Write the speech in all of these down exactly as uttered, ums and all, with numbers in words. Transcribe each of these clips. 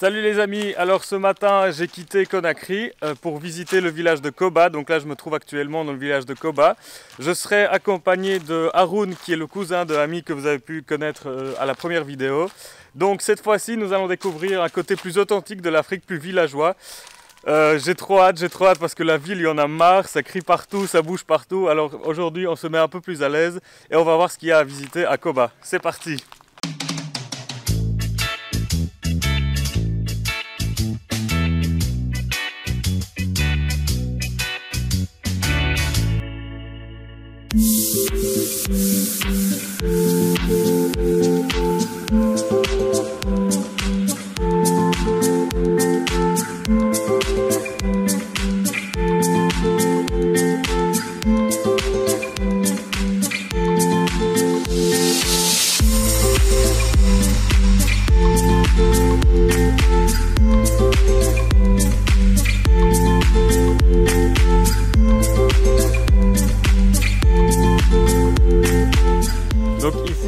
Salut les amis, alors ce matin j'ai quitté Conakry pour visiter le village de Koba. Donc là je me trouve actuellement dans le village de Koba. Je serai accompagné de Haroun qui est le cousin de Ami que vous avez pu connaître à la première vidéo. Donc cette fois-ci nous allons découvrir un côté plus authentique de l'Afrique, plus villageois. Euh, j'ai trop hâte, j'ai trop hâte parce que la ville il y en a marre, ça crie partout, ça bouge partout. Alors aujourd'hui on se met un peu plus à l'aise et on va voir ce qu'il y a à visiter à Koba. C'est parti!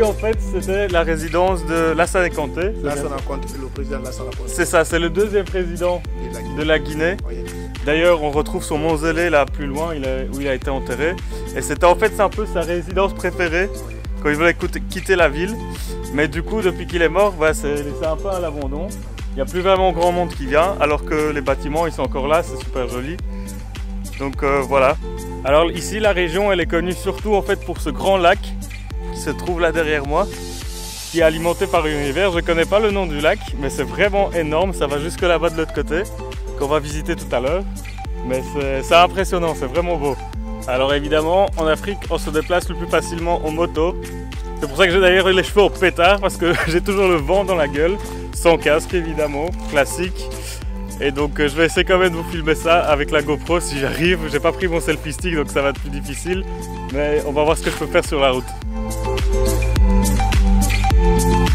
En fait, c'était la résidence de Lassana Conté. Lassana Conté, le président de Lassana Conté. C'est ça, c'est le deuxième président de la Guinée. Guinée. D'ailleurs, on retrouve son mausolée là plus loin où il a été enterré. Et c'était en fait un peu sa résidence préférée quand il voulait quitter la ville. Mais du coup, depuis qu'il est mort, bah, c'est laissé un peu à l'abandon. Il n'y a plus vraiment grand monde qui vient, alors que les bâtiments ils sont encore là, c'est super joli. Donc euh, voilà. Alors ici, la région elle est connue surtout en fait pour ce grand lac qui se trouve là derrière moi, qui est alimenté par une rivière. Je connais pas le nom du lac, mais c'est vraiment énorme, ça va jusque là-bas de l'autre côté, qu'on va visiter tout à l'heure. Mais c'est impressionnant, c'est vraiment beau. Alors évidemment, en Afrique, on se déplace le plus facilement en moto. C'est pour ça que j'ai d'ailleurs les cheveux au pétard, parce que j'ai toujours le vent dans la gueule, sans casque évidemment, classique. Et donc je vais essayer quand même de vous filmer ça avec la GoPro si j'arrive. J'ai pas pris mon selfie stick, donc ça va être plus difficile. Mais on va voir ce que je peux faire sur la route.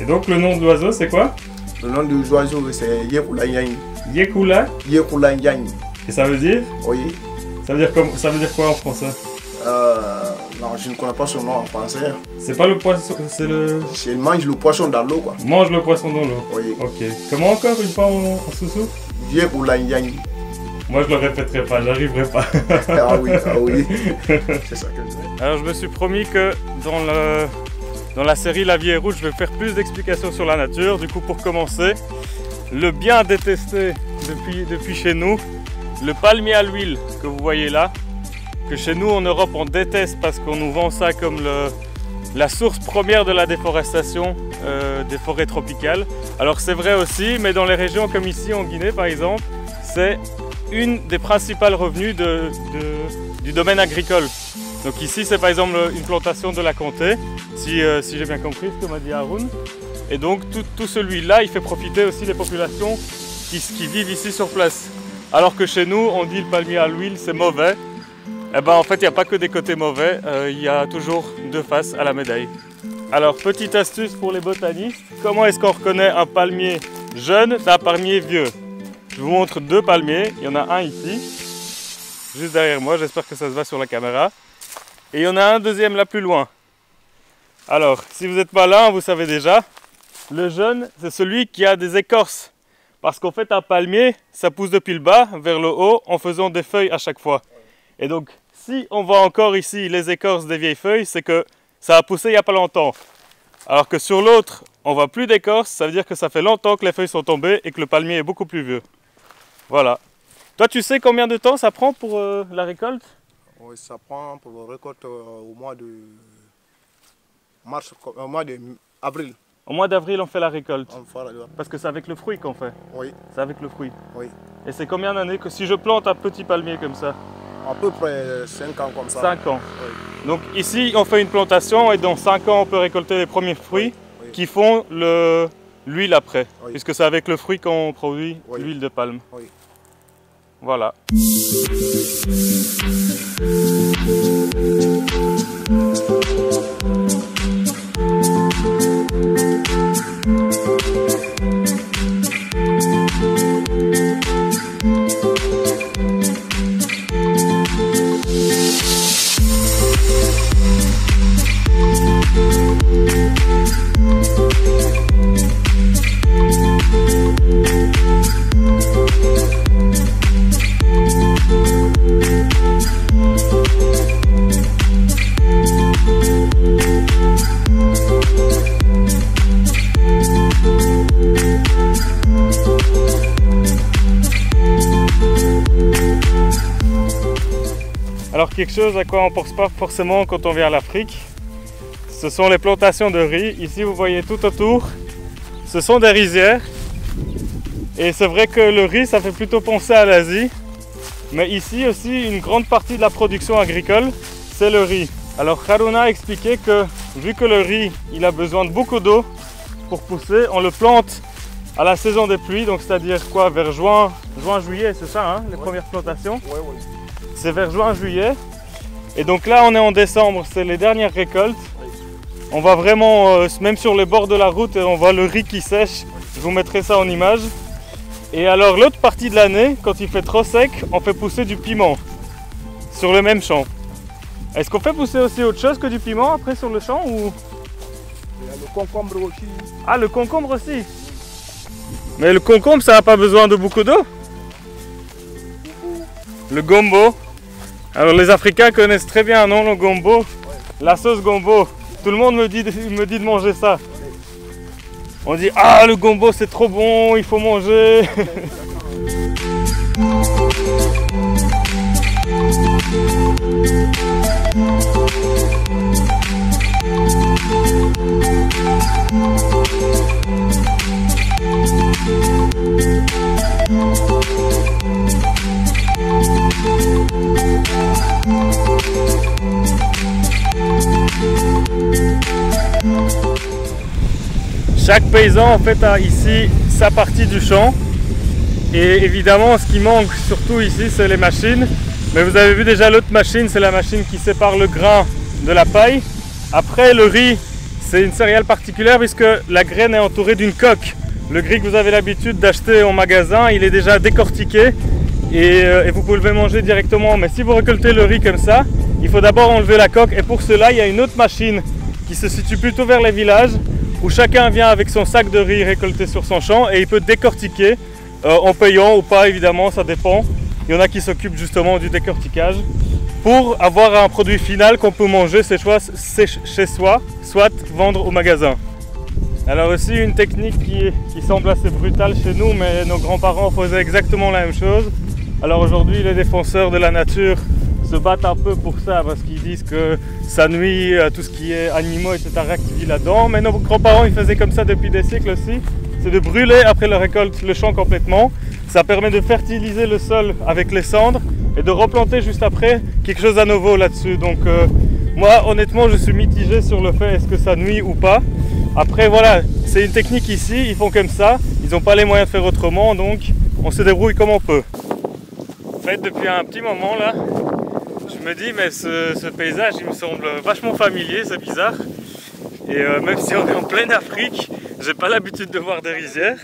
Et donc le nom de l'oiseau c'est quoi? Le nom de l'oiseau c'est Yekula-Yang. Yekula? Yekula-Yang. Et ça veut dire? Oui. Ça veut dire, comme, ça veut dire quoi en français? euh, Non, je ne connais pas son nom en français. C'est pas le poisson, c'est le... Il mange le poisson dans l'eau quoi. Mange le poisson dans l'eau? Oui. Ok. Comment encore une fois en, en sous-sous? Yekula-Yang. Moi je le répéterai pas, j'arriverai pas. Ah oui, ah oui. C'est ça que je dis. Alors je me suis promis que dans le... Dans la série La vie est route, je vais faire plus d'explications sur la nature. Du coup, pour commencer, le bien détesté depuis, depuis chez nous, le palmier à l'huile que vous voyez là, que chez nous en Europe on déteste parce qu'on nous vend ça comme le, la source première de la déforestation euh, des forêts tropicales. Alors c'est vrai aussi, mais dans les régions comme ici en Guinée par exemple, c'est une des principales revenues de, de, du domaine agricole. Donc ici c'est par exemple une plantation de la Conté, si, euh, si j'ai bien compris ce que m'a dit Haroun. Et donc tout, tout celui-là, il fait profiter aussi les populations qui, qui vivent ici sur place. Alors que chez nous, on dit le palmier à l'huile c'est mauvais. Et ben en fait, il n'y a pas que des côtés mauvais, il euh, y a toujours deux faces à la médaille. Alors petite astuce pour les botanistes, comment est-ce qu'on reconnaît un palmier jeune d'un palmier vieux? Je vous montre deux palmiers, il y en a un ici, juste derrière moi, j'espère que ça se voit sur la caméra. Et il y en a un deuxième là plus loin. Alors, si vous n'êtes pas là, vous savez déjà, le jeune, c'est celui qui a des écorces. Parce qu'en fait, un palmier, ça pousse depuis le bas vers le haut en faisant des feuilles à chaque fois. Et donc, si on voit encore ici les écorces des vieilles feuilles, c'est que ça a poussé il n'y a pas longtemps. Alors que sur l'autre, on ne voit plus d'écorce, ça veut dire que ça fait longtemps que les feuilles sont tombées et que le palmier est beaucoup plus vieux. Voilà. Toi, tu sais combien de temps ça prend pour euh, la récolte ? Oui, ça prend pour la récolte euh, au mois de mars, au mois d'avril. Au mois d'avril, on fait la récolte. On fait la... Parce que c'est avec le fruit qu'on fait. Oui. C'est avec le fruit. Oui. Et c'est combien d'années que si je plante un petit palmier comme ça? À peu près cinq ans comme ça. cinq ans. Oui. Donc ici on fait une plantation et dans cinq ans on peut récolter les premiers fruits, oui, oui, qui font l'huile après. Oui. Puisque c'est avec le fruit qu'on produit, oui, l'huile de palme. Oui. Voilà. Alors quelque chose à quoi on ne pense pas forcément quand on vient à l'Afrique, ce sont les plantations de riz. Ici vous voyez tout autour, ce sont des rizières. Et c'est vrai que le riz ça fait plutôt penser à l'Asie. Mais ici aussi une grande partie de la production agricole c'est le riz. Alors Haruna a expliqué que vu que le riz il a besoin de beaucoup d'eau pour pousser, on le plante à la saison des pluies, donc c'est-à-dire quoi, vers juin, juin juillet, c'est ça hein, les ouais, premières plantations, ouais, ouais. C'est vers juin-juillet et donc là on est en décembre, c'est les dernières récoltes. On voit vraiment, euh, même sur les bords de la route, on voit le riz qui sèche. Je vous mettrai ça en image. Et alors l'autre partie de l'année, quand il fait trop sec, on fait pousser du piment sur le même champ. Est-ce qu'on fait pousser aussi autre chose que du piment après sur le champ ou... Il y a le concombre aussi. Ah, le concombre aussi. Mais le concombre ça n'a pas besoin de beaucoup d'eau. Le gombo. Alors les Africains connaissent très bien un nom, le gombo, ouais, la sauce gombo. Tout le monde me dit, me dit de manger ça. On dit ah le gombo c'est trop bon, il faut manger. Chaque paysan en fait a ici sa partie du champ et évidemment ce qui manque surtout ici c'est les machines, mais vous avez vu déjà l'autre machine, c'est la machine qui sépare le grain de la paille. Après le riz c'est une céréale particulière puisque la graine est entourée d'une coque. Le riz que vous avez l'habitude d'acheter en magasin il est déjà décortiqué et, euh, et vous pouvez le manger directement, mais si vous récoltez le riz comme ça il faut d'abord enlever la coque et pour cela il y a une autre machine qui se situe plutôt vers les villages où chacun vient avec son sac de riz récolté sur son champ et il peut décortiquer euh, en payant ou pas évidemment, ça dépend. Il y en a qui s'occupent justement du décortiquage pour avoir un produit final qu'on peut manger chez soi, soit vendre au magasin. Alors aussi une technique qui, qui semble assez brutale chez nous, mais nos grands-parents faisaient exactement la même chose. Alors aujourd'hui les défenseurs de la nature se battent un peu pour ça parce qu'ils disent que ça nuit à tout ce qui est animaux et cetera qui vit là-dedans. Mais nos grands-parents ils faisaient comme ça depuis des siècles aussi, c'est de brûler après la récolte le champ complètement. Ça permet de fertiliser le sol avec les cendres et de replanter juste après quelque chose à nouveau là-dessus. Donc euh, moi honnêtement je suis mitigé sur le fait est-ce que ça nuit ou pas. Après voilà, c'est une technique ici, ils font comme ça, ils n'ont pas les moyens de faire autrement donc on se débrouille comme on peut. En fait depuis un petit moment là, je me dis mais ce, ce paysage il me semble vachement familier, c'est bizarre. Et euh, même si on est en pleine Afrique, j'ai pas l'habitude de voir des rizières.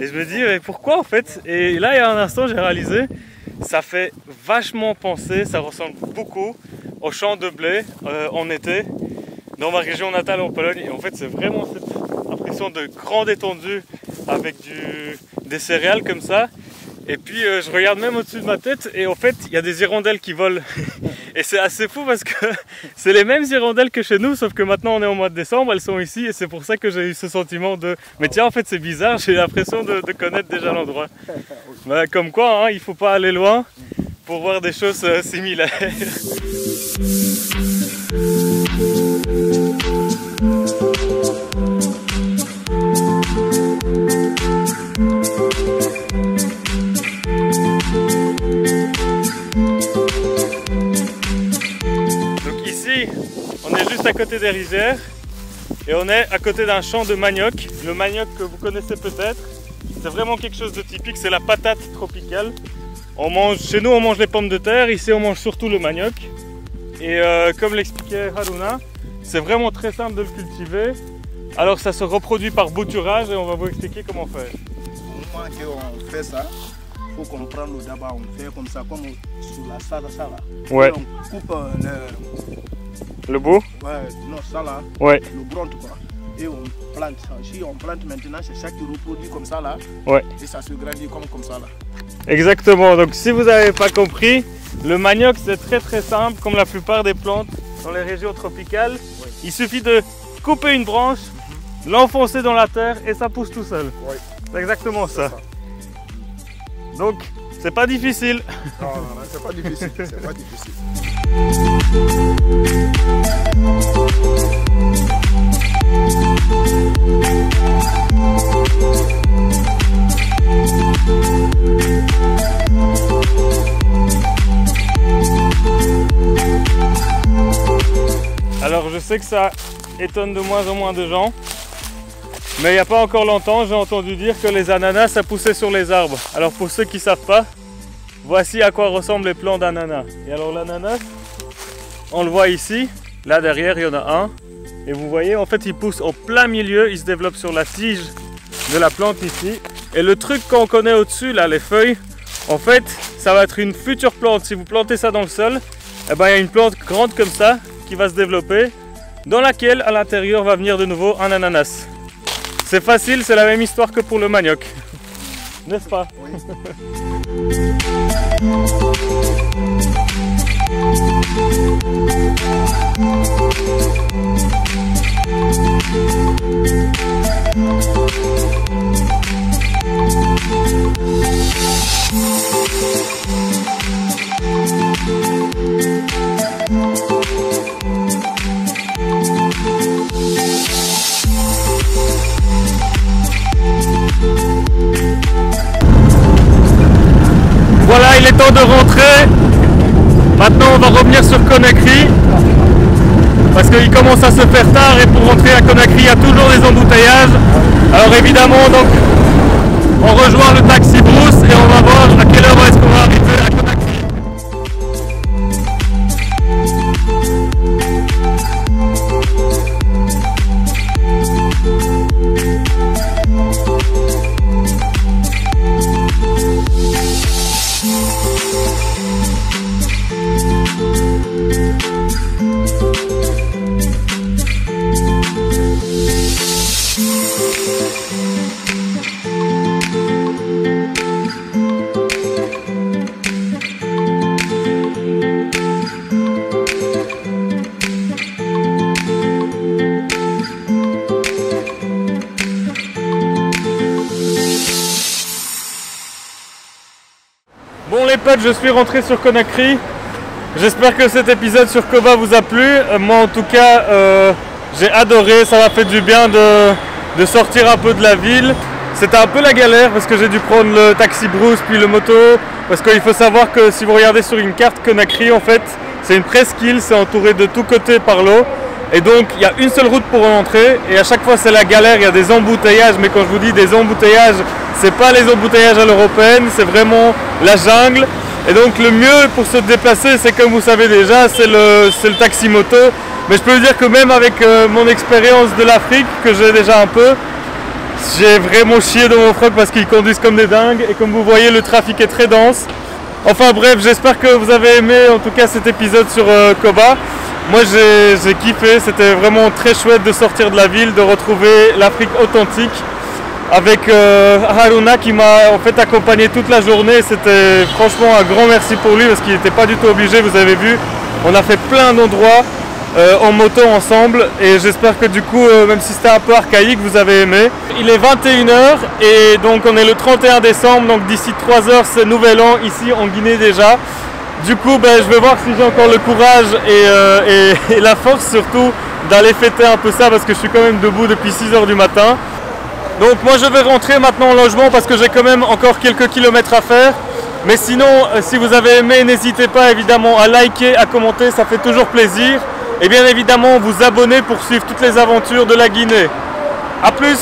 Et je me dis mais pourquoi en fait? Et là il y a un instant j'ai réalisé, ça fait vachement penser, ça ressemble beaucoup aux champs de blé euh, en été dans ma région natale en Pologne. Et en fait c'est vraiment cette impression de grande étendue avec du, des céréales comme ça. Et puis euh, je regarde même au-dessus de ma tête et en fait il y a des hirondelles qui volent. Et c'est assez fou parce que c'est les mêmes hirondelles que chez nous, sauf que maintenant on est au mois de décembre, elles sont ici et c'est pour ça que j'ai eu ce sentiment de... Mais tiens en fait c'est bizarre, j'ai l'impression de, de connaître déjà l'endroit. Bah, comme quoi, hein, il faut pas aller loin pour voir des choses euh, similaires. côté des rizières et on est à côté d'un champ de manioc. Le manioc que vous connaissez peut-être, c'est vraiment quelque chose de typique, c'est la patate tropicale. On mange, chez nous on mange les pommes de terre, ici on mange surtout le manioc. Et euh, comme l'expliquait Haruna, c'est vraiment très simple de le cultiver. Alors ça se reproduit par bouturage et on va vous expliquer comment faire. Au moment qu'on fait ça, il faut qu'on prenne le daba, on fait comme ça, comme sous la salle, ça là. Ouais. On coupe le... Le bout? Ouais, non, ça là, ouais. Le grand quoi. Et on plante. Si on plante maintenant, c'est ça qui reproduit comme ça là. Ouais. Et ça se grandit comme, comme ça là. Exactement, donc si vous n'avez pas compris, le manioc c'est très très simple, comme la plupart des plantes dans les régions tropicales. Ouais. Il suffit de couper une branche, l'enfoncer dans la terre et ça pousse tout seul. Ouais. C'est exactement ça. ça. Donc, c'est pas difficile. Non, non, non, c'est pas difficile, c'est pas difficile. Alors, je sais que ça étonne de moins en moins de gens. Mais il n'y a pas encore longtemps, j'ai entendu dire que les ananas, ça poussait sur les arbres. Alors pour ceux qui ne savent pas, voici à quoi ressemblent les plants d'ananas. Et alors l'ananas, on le voit ici, là derrière il y en a un. Et vous voyez, en fait il pousse au plein milieu, il se développe sur la tige de la plante ici. Et le truc qu'on connaît au-dessus, là les feuilles, en fait ça va être une future plante. Si vous plantez ça dans le sol, eh ben, il y a une plante grande comme ça qui va se développer, dans laquelle à l'intérieur va venir de nouveau un ananas. C'est facile, c'est la même histoire que pour le manioc, n'est-ce pas? Oui. Voilà, il est temps de rentrer. Maintenant on va revenir sur Conakry parce qu'il commence à se faire tard et pour rentrer à Conakry il y a toujours des embouteillages. Alors évidemment donc on rejoint le taxi brousse et on va voir à quelle heure est-ce qu'on va arriver à Conakry. Je suis rentré sur Conakry. J'espère que cet épisode sur Koba vous a plu. Moi en tout cas euh, j'ai adoré, ça m'a fait du bien de, de sortir un peu de la ville. C'était un peu la galère parce que j'ai dû prendre le taxi brousse puis le moto, parce qu'il faut savoir que si vous regardez sur une carte Conakry, en fait c'est une presqu'île, c'est entouré de tous côtés par l'eau et donc il y a une seule route pour rentrer et à chaque fois c'est la galère, il y a des embouteillages, mais quand je vous dis des embouteillages, c'est pas les embouteillages à l'européenne, c'est vraiment la jungle. Et donc le mieux pour se déplacer, c'est comme vous savez déjà, c'est le, le taxi moto. Mais je peux vous dire que même avec euh, mon expérience de l'Afrique, que j'ai déjà un peu, j'ai vraiment chié dans mon froc parce qu'ils conduisent comme des dingues. Et comme vous voyez, le trafic est très dense. Enfin bref, j'espère que vous avez aimé en tout cas cet épisode sur euh, Koba. Moi j'ai kiffé, c'était vraiment très chouette de sortir de la ville, de retrouver l'Afrique authentique. Avec euh, Haruna qui m'a en fait accompagné toute la journée, c'était franchement un grand merci pour lui parce qu'il n'était pas du tout obligé, vous avez vu. On a fait plein d'endroits euh, en moto ensemble et j'espère que du coup, euh, même si c'était un peu archaïque, vous avez aimé. Il est vingt et une heures et donc on est le trente et un décembre, donc d'ici trois heures c'est nouvel an ici en Guinée déjà. Du coup, ben, je vais voir si j'ai encore le courage et, euh, et, et la force surtout d'aller fêter un peu ça parce que je suis quand même debout depuis six heures du matin. Donc moi je vais rentrer maintenant au logement parce que j'ai quand même encore quelques kilomètres à faire. Mais sinon, si vous avez aimé, n'hésitez pas évidemment à liker, à commenter, ça fait toujours plaisir. et bien évidemment vous abonner pour suivre toutes les aventures de la Guinée. A plus!